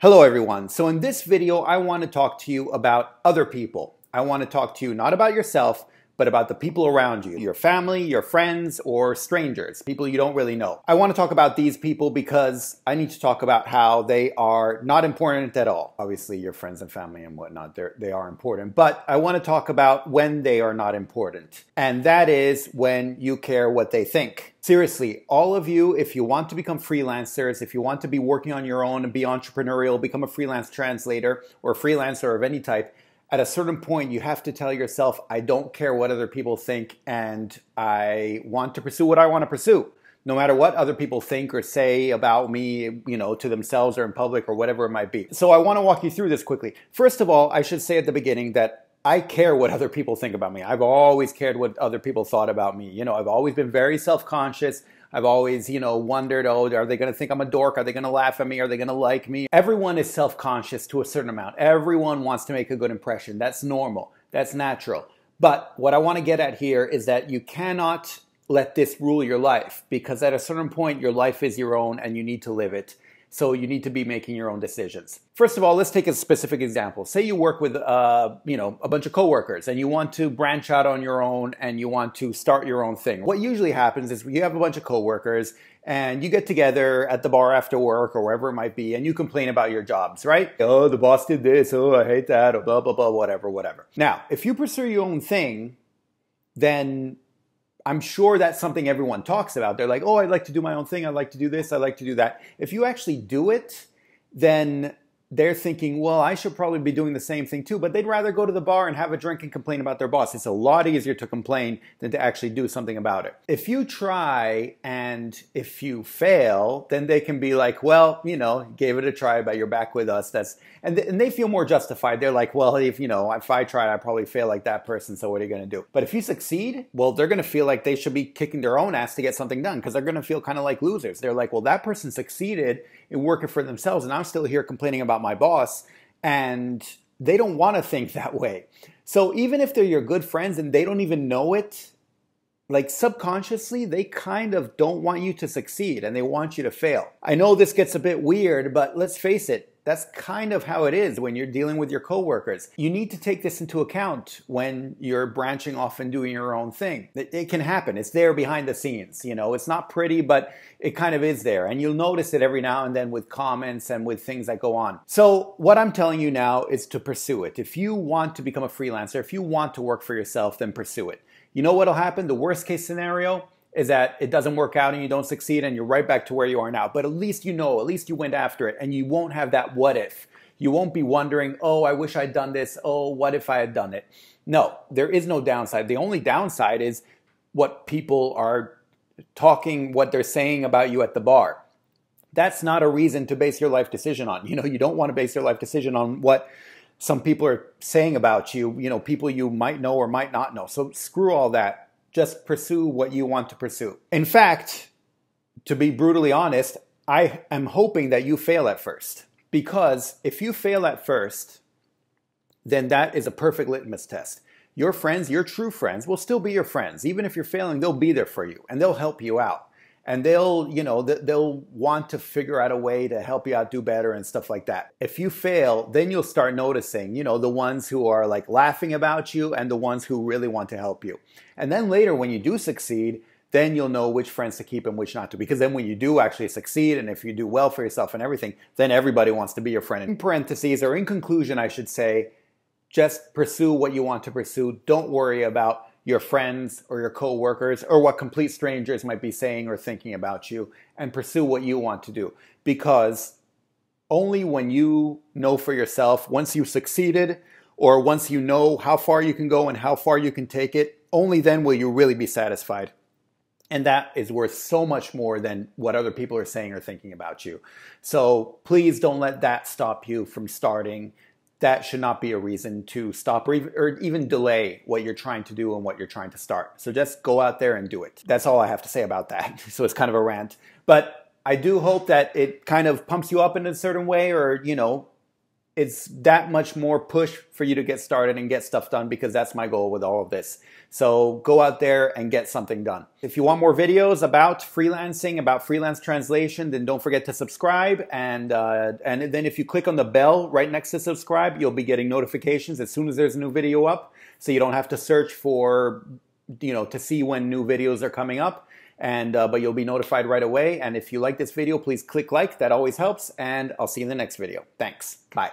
Hello everyone. So in this video, I want to talk to you about other people. I want to talk to you not about yourself, but about the people around you, your family, your friends, or strangers, people you don't really know. I want to talk about these people because I need to talk about how they are not important at all. Obviously, your friends and family and whatnot, they are important, but I want to talk about when they are not important, and that is when you care what they think. Seriously, all of you, if you want to become freelancers, if you want to be working on your own and be entrepreneurial, become a freelance translator or a freelancer of any type, at a certain point you have to tell yourself, I don't care what other people think and I want to pursue what I want to pursue. No matter what other people think or say about me, you know, to themselves or in public or whatever it might be. So I want to walk you through this quickly. First of all, I should say at the beginning that I care what other people think about me. I've always cared what other people thought about me. You know, I've always been very self-conscious. I've always, you know, wondered, oh, are they gonna think I'm a dork? Are they gonna laugh at me? Are they gonna like me? Everyone is self-conscious to a certain amount. Everyone wants to make a good impression. That's normal. That's natural. But what I wanna get at here is that you cannot let this rule your life, because at a certain point, your life is your own and you need to live it. So you need to be making your own decisions. First of all, let's take a specific example. Say you work with, you know, a bunch of coworkers, and you want to branch out on your own, and you want to start your own thing. What usually happens is you have a bunch of coworkers, and you get together at the bar after work or wherever it might be, and you complain about your jobs, right? Oh, the boss did this. Oh, I hate that. Or blah blah blah, whatever, whatever. Now, if you pursue your own thing, then I'm sure that's something everyone talks about. They're like, oh, I'd like to do my own thing. I'd like to do this. I'd like to do that. If you actually do it, then they're thinking, well, I should probably be doing the same thing too, but they'd rather go to the bar and have a drink and complain about their boss. It's a lot easier to complain than to actually do something about it. If you try and if you fail, then they can be like, well, you know, gave it a try, but you're back with us. And they feel more justified. They're like, well, if, you know, if I tried, I probably fail like that person, so what are you gonna do? But if you succeed, well, they're gonna feel like they should be kicking their own ass to get something done, because they're gonna feel kind of like losers. They're like, well, that person succeeded in working for themselves, and I'm still here complaining about my boss, and they don't want to think that way. So even if they're your good friends and they don't even know it, like subconsciously, they kind of don't want you to succeed and they want you to fail. I know this gets a bit weird, but let's face it, that's kind of how it is when you're dealing with your coworkers. You need to take this into account when you're branching off and doing your own thing. It can happen. It's there behind the scenes. You know, it's not pretty, but it kind of is there. And you'll notice it every now and then with comments and with things that go on. So what I'm telling you now is to pursue it. If you want to become a freelancer, if you want to work for yourself, then pursue it. You know what'll happen? The worst case scenario is that it doesn't work out and you don't succeed and you're right back to where you are now. But at least you know, at least you went after it, and you won't have that what if. You won't be wondering, oh, I wish I'd done this. Oh, what if I had done it? No, there is no downside. The only downside is what people are talking, what they're saying about you at the bar. That's not a reason to base your life decision on. You know, you don't want to base your life decision on what some people are saying about you, you know, people you might know or might not know. So screw all that. Just pursue what you want to pursue. In fact, to be brutally honest, I am hoping that you fail at first, because if you fail at first, then that is a perfect litmus test. Your friends, your true friends, will still be your friends. Even if you're failing, they'll be there for you and they'll help you out. And they'll, you know, they'll want to figure out a way to help you out, do better and stuff like that. If you fail, then you'll start noticing, you know, the ones who are like laughing about you and the ones who really want to help you. And then later when you do succeed, then you'll know which friends to keep and which not to. Because then when you do actually succeed, and if you do well for yourself and everything, then everybody wants to be your friend. In parentheses, or in conclusion, I should say, just pursue what you want to pursue. Don't worry about your friends or your coworkers or what complete strangers might be saying or thinking about you, and pursue what you want to do. Because only when you know for yourself, once you've succeeded or once you know how far you can go and how far you can take it, only then will you really be satisfied. And that is worth so much more than what other people are saying or thinking about you. So please don't let that stop you from starting. That should not be a reason to stop or even delay what you're trying to do and what you're trying to start. So just go out there and do it. That's all I have to say about that. So it's kind of a rant. But I do hope that it kind of pumps you up in a certain way, or, you know, it's that much more push for you to get started and get stuff done, because that's my goal with all of this. So go out there and get something done. If you want more videos about freelancing, about freelance translation, then don't forget to subscribe. And then if you click on the bell right next to subscribe, you'll be getting notifications as soon as there's a new video up. So you don't have to search for, you know, to see when new videos are coming up. But you'll be notified right away. And if you like this video, please click like. That always helps. And I'll see you in the next video. Thanks. Bye.